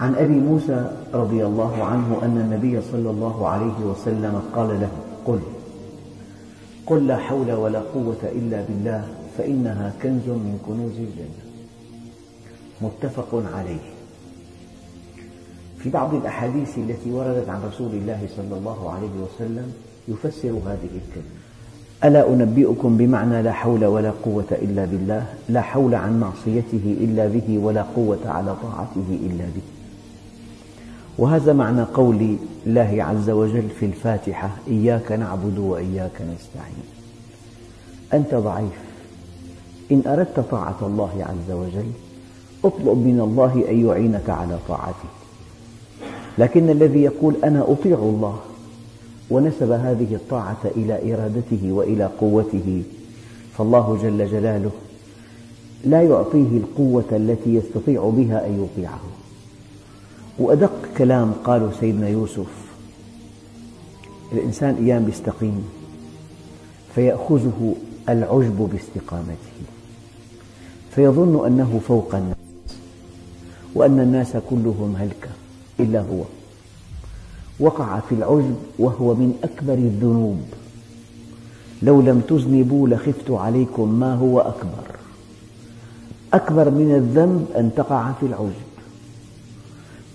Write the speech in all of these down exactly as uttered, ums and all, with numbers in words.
عن أبي موسى رضي الله عنه أن النبي صلى الله عليه وسلم قال له: قل قل لا حول ولا قوة إلا بالله فإنها كنز من كنوز الجنة. متفق عليه. في بعض الأحاديث التي وردت عن رسول الله صلى الله عليه وسلم يفسر هذه الكلمة: ألا أنبئكم بمعنى لا حول ولا قوة إلا بالله؟ لا حول عن معصيته إلا به، ولا قوة على طاعته إلا به. وهذا معنى قول الله عز وجل في الفاتحة: إياك نعبد وإياك نستعين. أنت ضعيف، إن أردت طاعة الله عز وجل اطلب من الله أن يعينك على طاعته، لكن الذي يقول أنا أطيع الله ونسب هذه الطاعة إلى إرادته وإلى قوته، فالله جل جلاله لا يعطيه القوة التي يستطيع بها أن يطيعه. وأدق كلام قالوا سيدنا يوسف: الإنسان أيام يستقيم فيأخذه العجب باستقامته، فيظن أنه فوق الناس وأن الناس كلهم هلكة إلا هو، وقع في العجب وهو من أكبر الذنوب. لو لم تذنبوا لخفت عليكم ما هو أكبر. أكبر من الذنب أن تقع في العجب.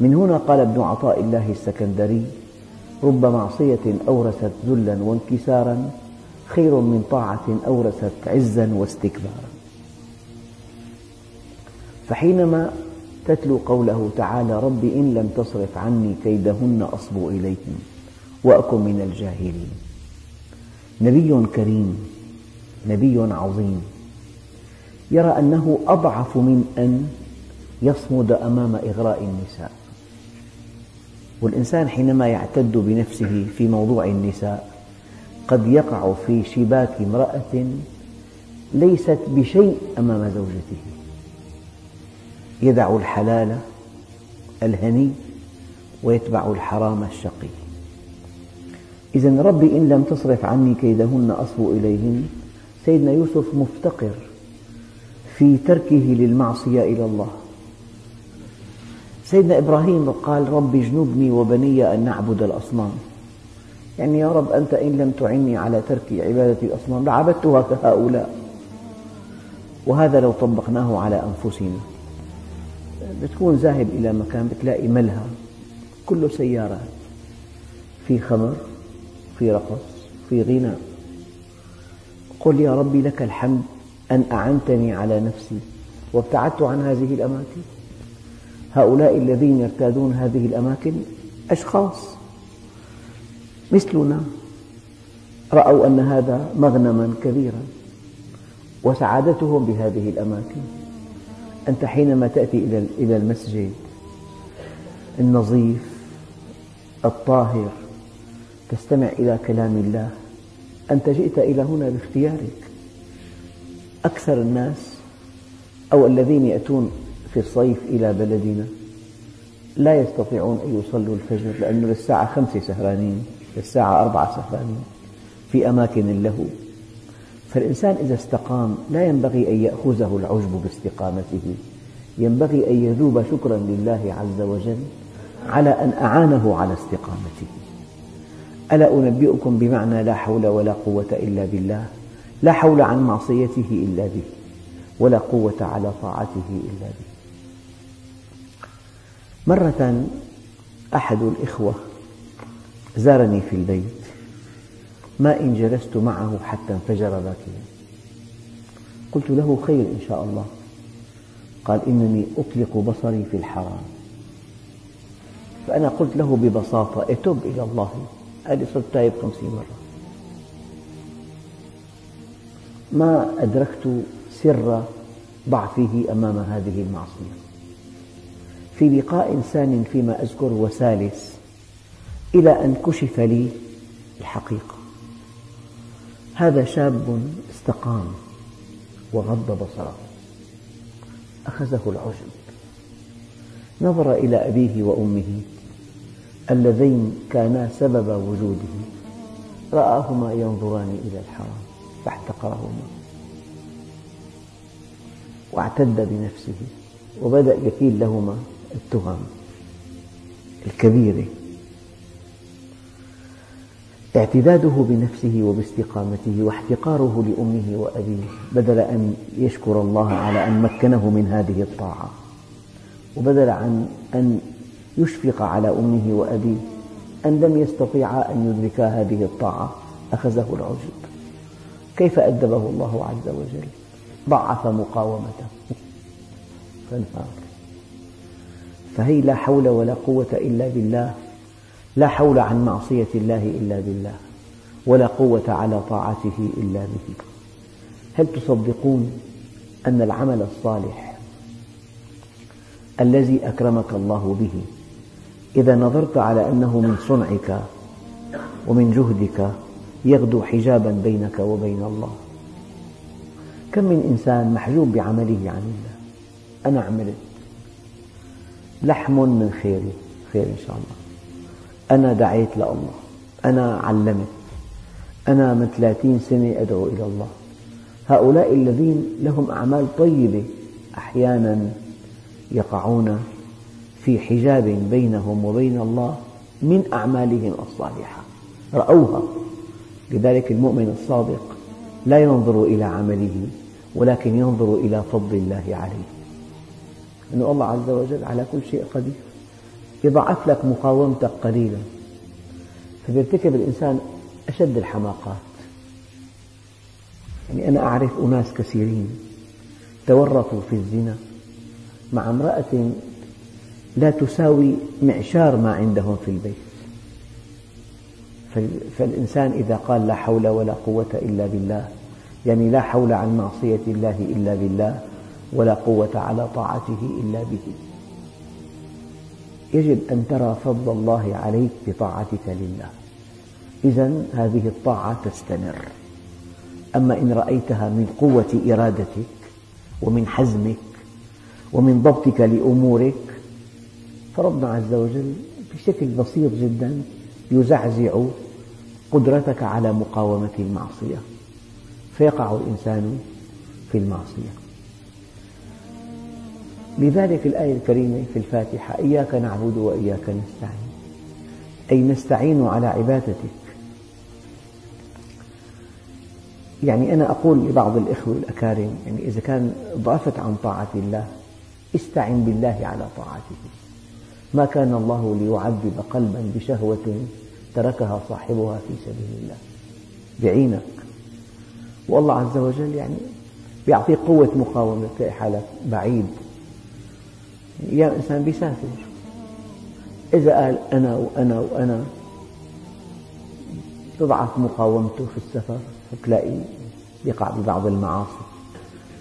من هنا قال ابن عطاء الله السكندري: رب معصية أورثت ذلا وانكسارا خير من طاعة أورثت عزا واستكبارا. فحينما تتلو قوله تعالى: رب إن لم تصرف عني كيدهن أصب إليهم وأكن من الجاهلين. نبي كريم، نبي عظيم، يرى أنه أضعف من أن يصمد أمام إغراء النساء. والإنسان حينما يعتد بنفسه في موضوع النساء قد يقع في شباك امرأة ليست بشيء أمام زوجته، يدع الحلال الهني ويتبع الحرام الشقي. إذن ربي إن لم تصرف عني كيدهن أصب إليهن. سيدنا يوسف مفتقر في تركه للمعصية إلى الله. سيدنا إبراهيم قال: ربي اجنبني وبني أن نعبد الأصنام. يعني يا رب أنت إن لم تعني على ترك عبادة الأصنام لعبدتها كهؤلاء. وهذا لو طبقناه على أنفسنا بتكون ذاهب إلى مكان بتلاقي ملهى كله سيارات، في خمر، في رقص، في غناء. قل يا ربي لك الحمد أن أعنتني على نفسي وابتعدت عن هذه الأماكن. هؤلاء الذين يرتادون هذه الأماكن أشخاص مثلنا، رأوا أن هذا مغنما كبيرا وسعادتهم بهذه الأماكن. أنت حينما تأتي إلى المسجد النظيف الطاهر تستمع إلى كلام الله، أنت جئت إلى هنا باختيارك. أكثر الناس أو الذين يأتون في الصيف إلى بلدنا لا يستطيعون أن يصلوا الفجر، لأنه للساعة خمسة سهرانين، للساعة أربعة سهرانين في أماكن اللهو. فالإنسان إذا استقام لا ينبغي أن يأخذه العجب باستقامته، ينبغي أن يذوب شكراً لله عز وجل على أن أعانه على استقامته. ألا أنبئكم بمعنى لا حول ولا قوة إلا بالله؟ لا حول عن معصيته إلا به، ولا قوة على طاعته إلا به. مرة أحد الإخوة زارني في البيت، ما إن جلست معه حتى انفجر باكيا. قلت له: خير إن شاء الله. قال: إنني أطلق بصري في الحرام. فأنا قلت له ببساطة: اتب إلى الله. قال: صرت تائب خمسين مرة. ما أدركت سر ضعفه أمام هذه المعصية. في لقاء ثان فيما أذكر وثالث، إلى أن كشف لي الحقيقة. هذا شاب استقام وغض بصره، أخذه العجب، نظر إلى أبيه وأمه اللذين كانا سبب وجوده، رآهما ينظران إلى الحرام فاحتقرهما واعتد بنفسه وبدأ يكيل لهما التهم. الكبيرة، اعتداده بنفسه وباستقامته واحتقاره لأمه وأبيه، بدل أن يشكر الله على أن مكنه من هذه الطاعة، وبدل عن أن يشفق على أمه وأبيه أن لم يستطيعا أن يدركا هذه الطاعة، أخذه العجب. كيف أدبه الله عز وجل؟ ضعف مقاومته فانهار. فهي لا حول ولا قوة إلا بالله، لا حول عن معصية الله إلا بالله، ولا قوة على طاعته إلا به. هل تصدقون أن العمل الصالح الذي أكرمك الله به إذا نظرت على أنه من صنعك ومن جهدك يغدو حجاباً بينك وبين الله؟ كم من إنسان محجوب بعمله عن الله. أنا عملت لحم من خيري، خير إن شاء الله، أنا دعيت لله، أنا علمت، أنا من ثلاثين سنة أدعو إلى الله. هؤلاء الذين لهم أعمال طيبة أحياناً يقعون في حجاب بينهم وبين الله من أعمالهم الصالحة، رأوها. لذلك المؤمن الصادق لا ينظر إلى عمله، ولكن ينظر إلى فضل الله عليه، أن الله عز وجل على كل شيء قدير. يضعف لك مقاومتك قليلا، فيرتكب الإنسان أشد الحماقات. يعني أنا أعرف أناس كثيرين تورطوا في الزنا مع امرأة لا تساوي معشار ما عندهم في البيت. فالإنسان إذا قال لا حول ولا قوة إلا بالله، يعني لا حول عن معصية الله إلا بالله، ولا قوة على طاعته إلا به. يجب أن ترى فضل الله عليك بطاعتك لله، إذن هذه الطاعة تستمر. أما إن رأيتها من قوة إرادتك ومن حزمك ومن ضبطك لأمورك، فربنا عز وجل بشكل بسيط جداً يزعزع قدرتك على مقاومة المعصية، فيقع الإنسان في المعصية. لذلك الآية الكريمة في الفاتحة: إياك نعبد وإياك نستعين، أي نستعين على عبادتك. يعني أنا أقول لبعض الإخوة الأكارم، يعني إذا كان ضعفت عن طاعة الله استعن بالله على طاعته. ما كان الله ليعذب قلبا بشهوة تركها صاحبها في سبيل الله، بعينك. والله عز وجل يعني يعطيك قوة مقاومة، تلاقي حالك بعيد. يا إنسان بيسافر، إذا قال أنا وأنا وأنا تضعف مقاومته في السفر، فتلاقي يقع ببعض المعاصي.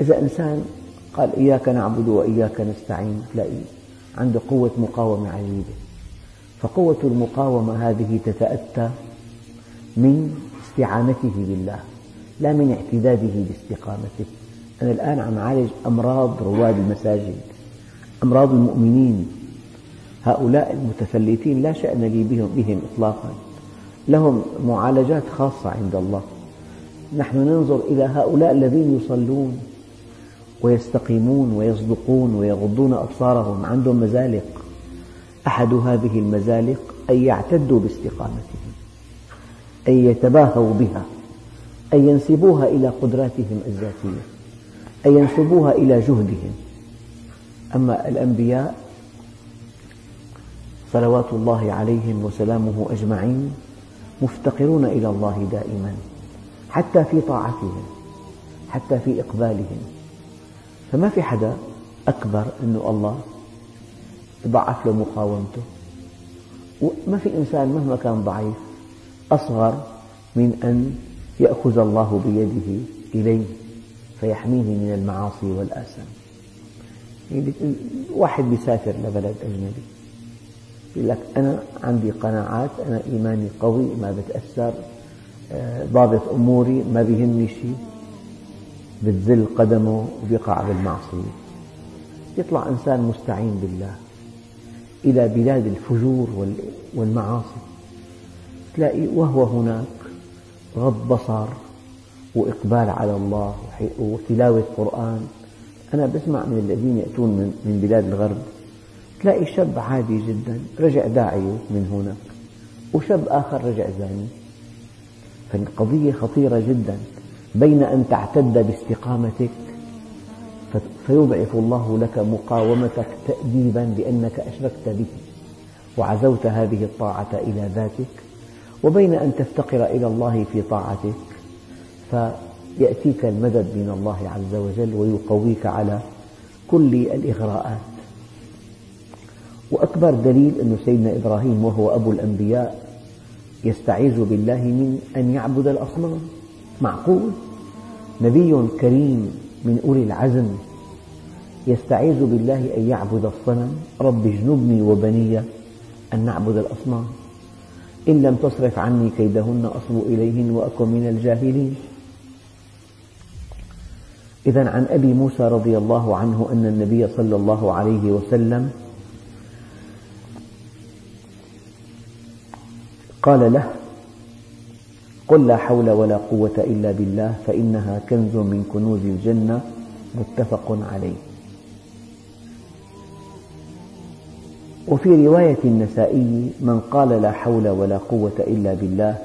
إذا إنسان قال إياك نعبد وإياك نستعين، تلاقي عنده قوة مقاومة عجيبة. فقوة المقاومة هذه تتأتى من استعانته بالله، لا من اعتداده باستقامته. أنا الآن عم أعالج أمراض رواد المساجد، أمراض المؤمنين، هؤلاء المتفلتين لا شأن لي بهم, بهم إطلاقاً، لهم معالجات خاصة عند الله. نحن ننظر إلى هؤلاء الذين يصلون ويستقيمون ويصدقون ويغضون أبصارهم، عندهم مزالق. أحد هذه المزالق أن يعتدوا باستقامتهم، أن يتباهوا بها، أن ينسبوها إلى قدراتهم الذاتية، أن ينسبوها إلى جهدهم. أما الأنبياء صلوات الله عليهم وسلامه أجمعين مفتقرون إلى الله دائما، حتى في طاعتهم، حتى في إقبالهم. فما في حدا أكبر أن الله يضعف له مقاومته، وما في إنسان مهما كان ضعيف أصغر من أن يأخذ الله بيده إليه فيحميه من المعاصي والآثام. واحد يسافر لبلد أجنبي يقول لك أنا عندي قناعات، أنا إيماني قوي، ما بتأثر، ضابط أموري، ما بيهمني شيء. بتزل قدمه ويقع بالمعصية. يطلع إنسان مستعين بالله إلى بلاد الفجور والمعاصي، تلاقي وهو هناك غض بصر وإقبال على الله وتلاوة قرآن. أنا بسمع من الذين يأتون من بلاد الغرب تلاقي شاب عادي جدا رجع داعية من هنا وشاب آخر رجع زاني. فالقضية خطيرة جدا بين أن تعتد باستقامتك فيضعف الله لك مقاومتك تأديبا لأنك أشركت به وعزوت هذه الطاعة إلى ذاتك، وبين أن تفتقر إلى الله في طاعتك فيأتيك المدد من الله عز وجل ويقويك على كل الإغراءات. وأكبر دليل أن سيدنا إبراهيم وهو أبو الأنبياء يستعيذ بالله من أن يعبد الأصنام. معقول نبي كريم من أولي العزم يستعيذ بالله أن يعبد الصنم؟ رب اجنبني وبني أن نعبد الأصنام، إن لم تصرف عني كيدهن أصب إليهن وأكن من الجاهلين. إذن عن أبي موسى رضي الله عنه أن النبي صلى الله عليه وسلم قال له: قل لا حول ولا قوة إلا بالله فإنها كنز من كنوز الجنة، متفق عليه. وفي رواية النسائي: من قال لا حول ولا قوة إلا بالله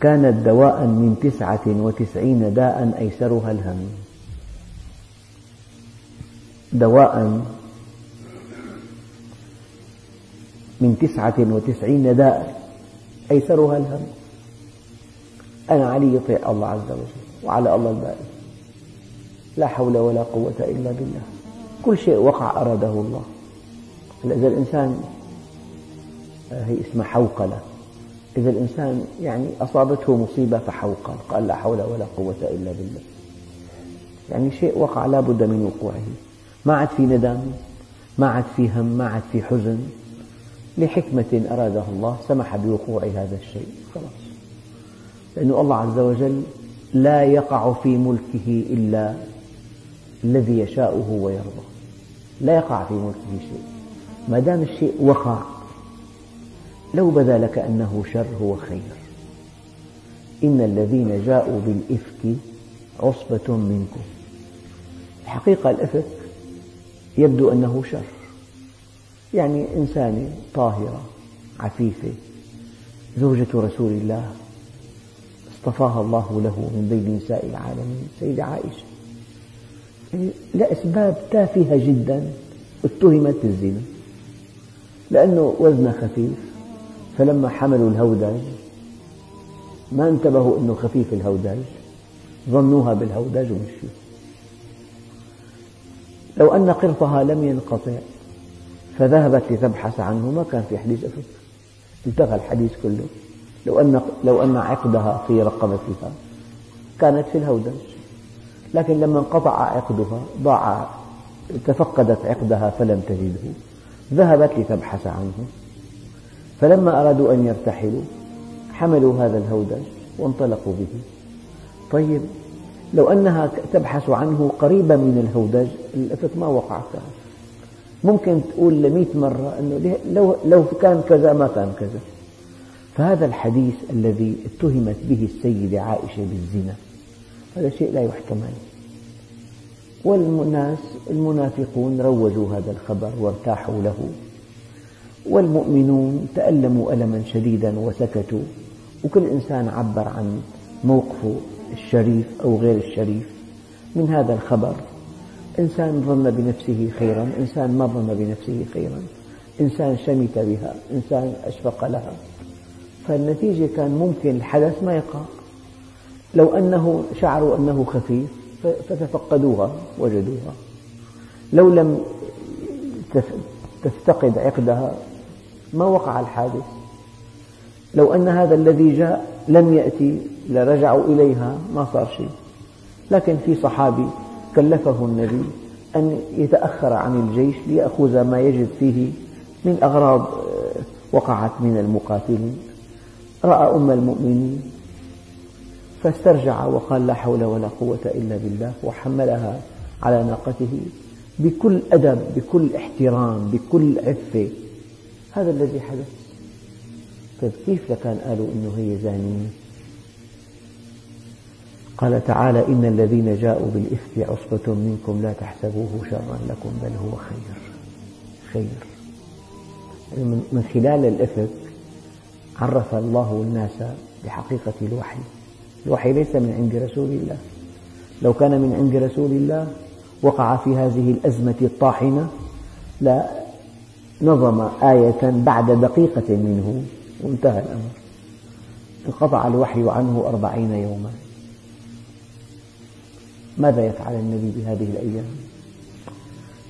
كانت دواء من تسعة وتسعين داء أيسرها الهم. دواء من تسعة وتسعين داء أيسرها الهم. أنا علي طيع الله عز وجل وعلى الله الباقي، لا حول ولا قوة إلا بالله. كل شيء وقع أراده الله. إذا الإنسان هي اسمها حوقلة، إذا الإنسان يعني أصابته مصيبة فحوقل قال لا حول ولا قوة إلا بالله، يعني شيء وقع لا بد من وقوعه، ما عاد في ندم، ما عاد في هم، ما عاد في حزن، لحكمة أرادها الله سمح بوقوع هذا الشيء خلاص، لأن الله عز وجل لا يقع في ملكه إلا الذي يشاءه ويرضى، لا يقع في ملكه شيء، ما دام الشيء وقع لو بدا لك أنه شر هو خير. إن الذين جاءوا بالإفك عصبة منكم. الحقيقة الإفك يبدو أنه شر، يعني إنسانة طاهرة عفيفة زوجة رسول الله اصطفاها الله له من بين نساء العالمين سيدة عائشة، يعني لأسباب تافهة جدا اتهمت بالزنا لأنه وزنها خفيف، فلما حملوا الهودج ما انتبهوا أنه خفيف الهودج، ظنوها بالهودج ومشيوا. لو أن قرطها لم ينقطع فذهبت لتبحث عنه ما كان في حديث أفك، انتهى الحديث كله. لو أن, لو أن عقدها في رقبتها كانت في الهودج، لكن لما انقطع عقدها ضاع، تفقدت عقدها فلم تجده، ذهبت لتبحث عنه، فلما أرادوا أن يرتحلوا حملوا هذا الهودج وانطلقوا به. طيب لو أنها تبحث عنه قريبا من الهودج الأفك ما وقع فيها، ممكن تقول لمئة مرة أنه لو كان كذا ما كان كذا. فهذا الحديث الذي اتهمت به السيدة عائشة بالزنا هذا شيء لا يحتمل، والناس المنافقون روجوا هذا الخبر وارتاحوا له، والمؤمنون تألموا ألما شديدا وسكتوا، وكل إنسان عبر عن موقفه الشريف أو غير الشريف من هذا الخبر. إنسان ظن بنفسه خيرا، إنسان ما ظن بنفسه خيرا، إنسان شمت بها، إنسان أشفق لها، فالنتيجة كان ممكن الحدث ما يقع. لو أنه شعروا أنه خفيف فتفقدوها وجدوها، لو لم تفتقد عقدها ما وقع الحادث، لو أن هذا الذي جاء لم يأتي لرجعوا إليها ما صار شيء. لكن في صحابي كلفه النبي أن يتأخر عن الجيش ليأخذ ما يجد فيه من أغراض وقعت من المقاتلين، رأى أم المؤمنين فاسترجع وقال لا حول ولا قوة إلا بالله، وحملها على ناقته بكل أدب بكل احترام بكل عفة. هذا الذي حدث. طيب كيف لكان قالوا أنه هي زانية؟ قال تعالى: إن الذين جاءوا بالإفك عصبة منكم لا تحسبوه شرا لكم بل هو خير. خير يعني من خلال الإفك عرف الله الناس بحقيقة الوحي. الوحي ليس من عند رسول الله، لو كان من عند رسول الله وقع في هذه الأزمة الطاحنة لا نظم آية بعد دقيقة منه وانتهى الأمر. انقطع الوحي عنه أربعين يوما. ماذا يفعل النبي بهذه الأيام؟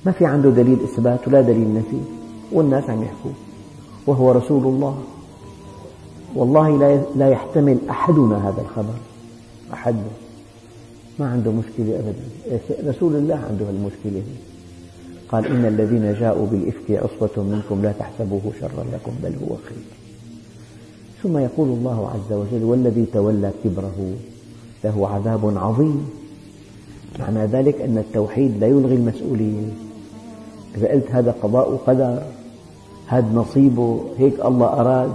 ما في عنده دليل إثبات ولا دليل نفي، والناس عم يحكوا وهو رسول الله. والله لا يحتمل أحدنا هذا الخبر، أحدنا ما عنده مشكلة أبدا. رسول الله عنده المشكلة. قال: إن الذين جاءوا بالإفك عصبة منكم لا تحسبوه شرا لكم بل هو خير. ثم يقول الله عز وجل: والذي تولى كبره له عذاب عظيم. معنى ذلك أن التوحيد لا يلغي المسؤولية. إذا قلت هذا قضاء وقدر، هذا نصيبه، هيك الله أراد،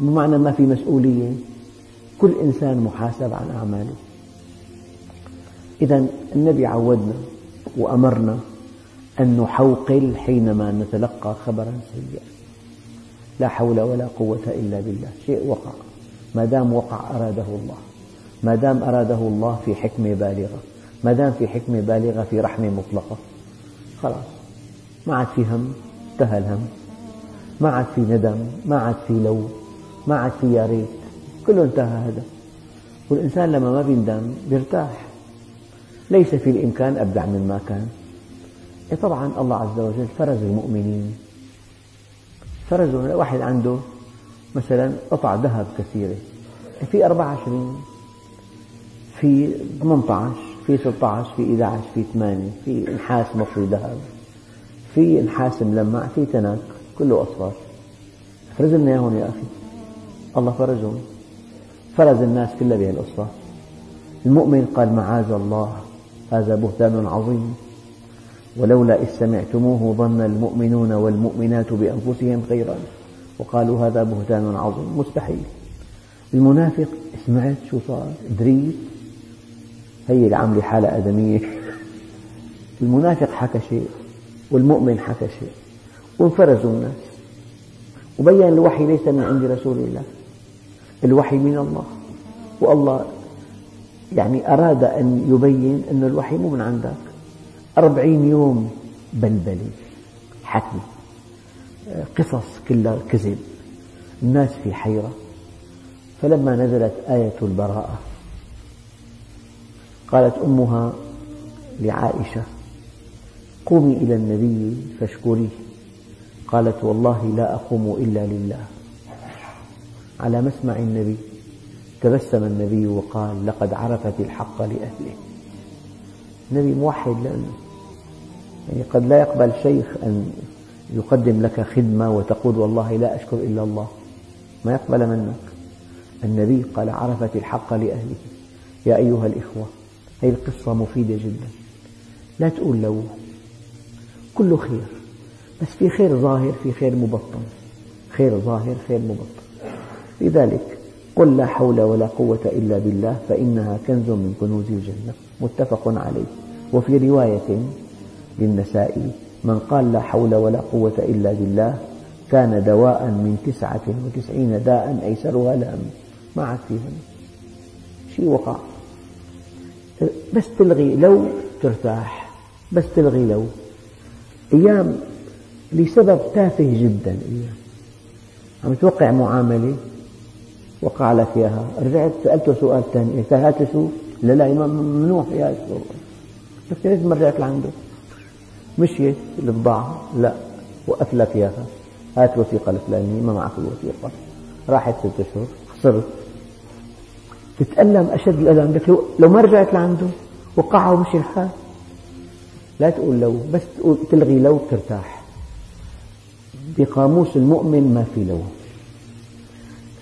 بمعنى ما في مسؤولية. كل إنسان محاسب عن أعماله. إذا النبي عودنا وأمرنا أن نحوقل حينما نتلقى خبرا سيئا. لا حول ولا قوة إلا بالله. شيء وقع، ما دام وقع أراده الله، ما دام أراده الله في حكمة بالغة، ما دام في حكمة بالغة في رحمة مطلقة. خلاص، ما عاد في هم، انتهى الهم، ما عاد في ندم، ما عاد في لو، ما عاد في يا ريت، كله انتهى هذا. والإنسان لما ما بيندم بيرتاح. ليس في الإمكان أبدع مما كان. طبعا الله عز وجل فرز المؤمنين، فرز واحد عنده مثلا قطع ذهب كثيرة، في أربعة وعشرين، في ثمانية عشر، في ستة عشر، في أحد عشر، في ثمانية، في نحاس مصري ذهب، في نحاس ملمع، في تنك كله أصفر. فرز لنا إياهم يا أخي، الله فرزهم، فرز الناس كلها بها الأصفر. المؤمن قال: معاذ الله، هذا بهتان عظيم. ولولا إذ سمعتموه ظن المؤمنون والمؤمنات بأنفسهم خيرا وقالوا هذا بهتان عظيم. مستحيل. المنافق سمعت شو صار، دريت، هي اللي عامله حالة آدمية. المنافق حكى شيء والمؤمن حكى شيء، وانفرزوا الناس. وبين الوحي ليس من عند رسول الله، الوحي من الله. والله يعني أراد أن يبين أن الوحي مو من عندك. أربعين يوم بلبلي، حكي، قصص كلها كذب، الناس في حيرة. فلما نزلت آية البراءة قالت أمها لعائشة: قومي إلى النبي فاشكريه. قالت: والله لا أقوم إلا لله. على مسمع النبي تبسم النبي وقال: لقد عرفت الحق لأهله. النبي موحد، لأنه يعني قد لا يقبل شيخ أن يقدم لك خدمة وتقول والله لا أشكر إلا الله، ما يقبل منك. النبي قال: عرفت الحق لأهله. يا أيها الإخوة، هذه القصة مفيدة جدا. لا تقول لو، كله خير، بس في خير ظاهر، في خير مبطن، خير ظاهر، خير مبطن. لذلك قل: لا حول ولا قوة إلا بالله فإنها كنز من كنوز الجنة. متفق عليه. وفي رواية للنسائي: من قال لا حول ولا قوة إلا بالله كان دواء من تسعة وتسعين داء أيسرها لهم. ما عاد فيهم شيء. وقع، بس تلغي لو ترتاح، بس تلغي لو. أيام لسبب تافه جدا، أيام عم توقع معاملة وقع لك إياها، رجعت سألته سؤال ثاني، هات شوف، لا لا ممنوع يا أستاذ، لكن لازم رجعت لعنده، مشيت للبضاعة، لا، وقف لك إياها، هات وثيقة الفلانية، ما معك الوثيقة، راحت ست أشهر، خسرت. تتألم أشد الألم، لك لو ما رجعت لعنده وقع ومشي الحال. لا تقول لو، بس تلغي لو بترتاح. بقاموس المؤمن ما في لو.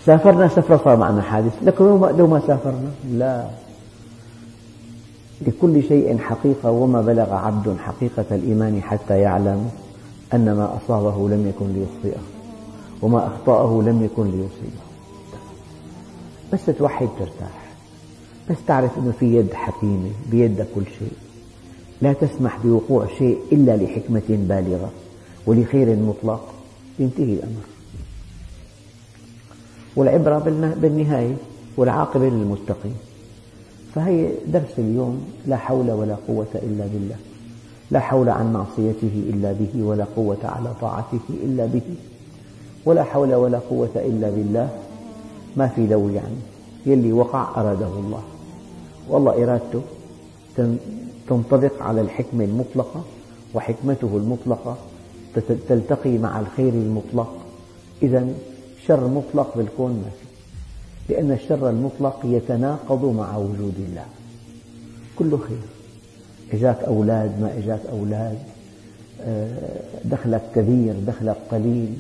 سافرنا سفرة صار معنا حادث، لكن لو ما سافرنا لا. لكل شيء حقيقة، وما بلغ عبد حقيقة الإيمان حتى يعلم أن ما أصابه لم يكن ليخطئه وما أخطأه لم يكن ليصيبه. بس توحد ترتاح. بس تعرف أنه في يد حكيمة بيدها كل شيء، لا تسمح بوقوع شيء إلا لحكمة بالغة ولخير مطلق، ينتهي الأمر. والعبرة بالنهاية والعاقبة للمتقين. فهي درس اليوم، لا حول ولا قوة إلا بالله، لا حول عن معصيته إلا به، ولا قوة على طاعته إلا به، ولا حول ولا قوة إلا بالله. ما في دول، يعني يلي وقع أراده الله، والله إرادته تنطبق على الحكمة المطلقة، وحكمته المطلقة تلتقي مع الخير المطلق. إذن شر مطلق بالكون ما فيه، لأن الشر المطلق يتناقض مع وجود الله. كله خير، إجاك أولاد ما إجاك أولاد، دخلك كبير دخلك قليل،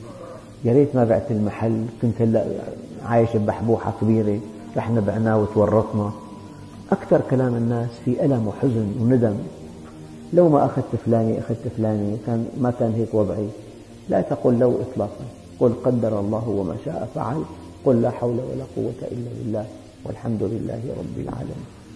يا ريت ما بعت المحل، كنت هلا عايش ببحبوحة كبيرة، رحنا بعناه وتورطنا. أكثر كلام الناس في ألم وحزن وندم، لو ما أخذت فلاني أخذت فلاني كان ما كان هيك وضعي. لا تقل لو إطلاقا، قل قدر الله وما شاء فعل، قل لا حول ولا قوة إلا بالله، والحمد لله رب العالمين.